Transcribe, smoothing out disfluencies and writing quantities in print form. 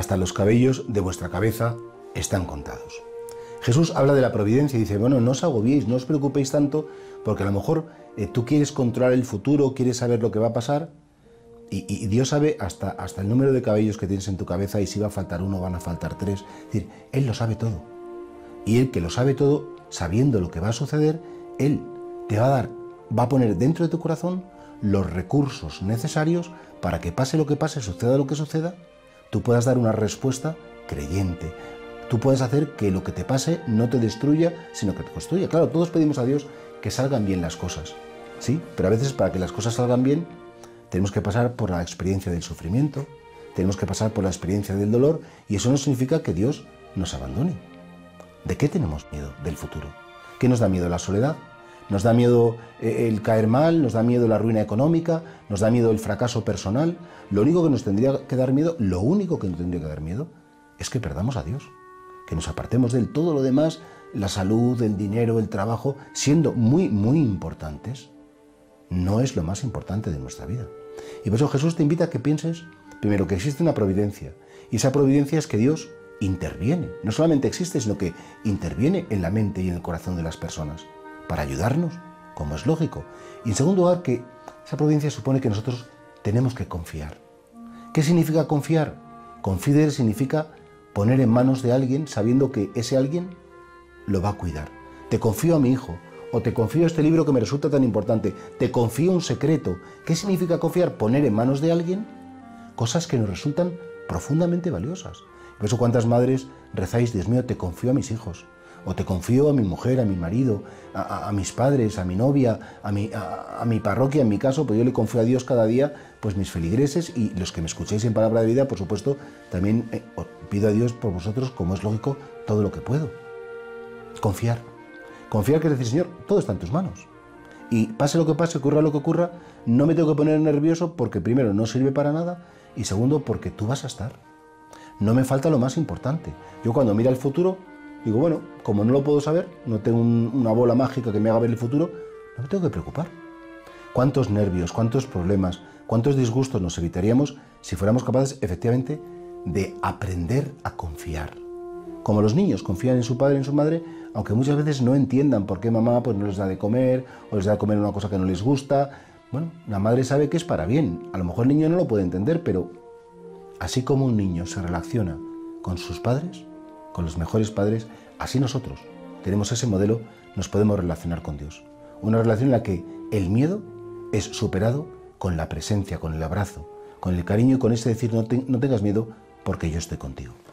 hasta los cabellos de vuestra cabeza están contados. Jesús habla de la providencia y dice, bueno, no os agobiéis, no os preocupéis tanto, porque a lo mejor tú quieres controlar el futuro, quieres saber lo que va a pasar, y Dios sabe hasta el número de cabellos que tienes en tu cabeza, y si va a faltar uno, van a faltar tres. Es decir, Él lo sabe todo. Y Él, que lo sabe todo, sabiendo lo que va a suceder, Él te va a dar, va a poner dentro de tu corazón los recursos necesarios para que pase lo que pase, suceda lo que suceda, tú puedas dar una respuesta creyente. Tú puedes hacer que lo que te pase no te destruya, sino que te construya. Claro, todos pedimos a Dios que salgan bien las cosas, ¿sí? Pero a veces, para que las cosas salgan bien, tenemos que pasar por la experiencia del sufrimiento, tenemos que pasar por la experiencia del dolor, y eso no significa que Dios nos abandone. ¿De qué tenemos miedo del futuro? ¿Qué nos da miedo? La soledad. Nos da miedo el caer mal, nos da miedo la ruina económica, nos da miedo el fracaso personal. Lo único que nos tendría que dar miedo, es que perdamos a Dios, que nos apartemos de él. Todo lo demás, la salud, el dinero, el trabajo, siendo muy, muy importantes, no es lo más importante de nuestra vida. Y por eso Jesús te invita a que pienses, primero, que existe una providencia, y esa providencia es que Dios interviene. No solamente existe, sino que interviene en la mente y en el corazón de las personas para ayudarnos, como es lógico. Y en segundo lugar, que esa providencia supone que nosotros tenemos que confiar. ¿Qué significa confiar? Confiar significa poner en manos de alguien, sabiendo que ese alguien lo va a cuidar. Te confío a mi hijo, o te confío este libro que me resulta tan importante, te confío un secreto. ¿Qué significa confiar? Poner en manos de alguien cosas que nos resultan profundamente valiosas. Por eso, ¿cuántas madres rezáis, Dios mío, te confío a mis hijos, o te confío a mi mujer, a mi marido, a mis padres, a mi novia, a mi parroquia? En mi caso, pues yo le confío a Dios cada día, pues mis feligreses, y los que me escuchéis en Palabra de Vida, por supuesto, también os pido a Dios por vosotros, como es lógico, todo lo que puedo. Confiar. Confiar, que decir, Señor, todo está en tus manos. Y pase lo que pase, ocurra lo que ocurra, no me tengo que poner nervioso, porque primero, no sirve para nada, y segundo, porque tú vas a estar. No me falta lo más importante. Yo, cuando miro al futuro, digo, bueno, como no lo puedo saber, no tengo una bola mágica que me haga ver el futuro, no me tengo que preocupar. ¿Cuántos nervios, cuántos problemas, cuántos disgustos nos evitaríamos si fuéramos capaces, efectivamente, de aprender a confiar? Como los niños confían en su padre y en su madre, aunque muchas veces no entiendan por qué mamá, pues, no les da de comer, o les da de comer una cosa que no les gusta. Bueno, la madre sabe que es para bien. A lo mejor el niño no lo puede entender, pero así como un niño se relaciona con sus padres, con los mejores padres, así nosotros tenemos ese modelo, nos podemos relacionar con Dios. Una relación en la que el miedo es superado con la presencia, con el abrazo, con el cariño y con ese decir, no tengas miedo porque yo estoy contigo.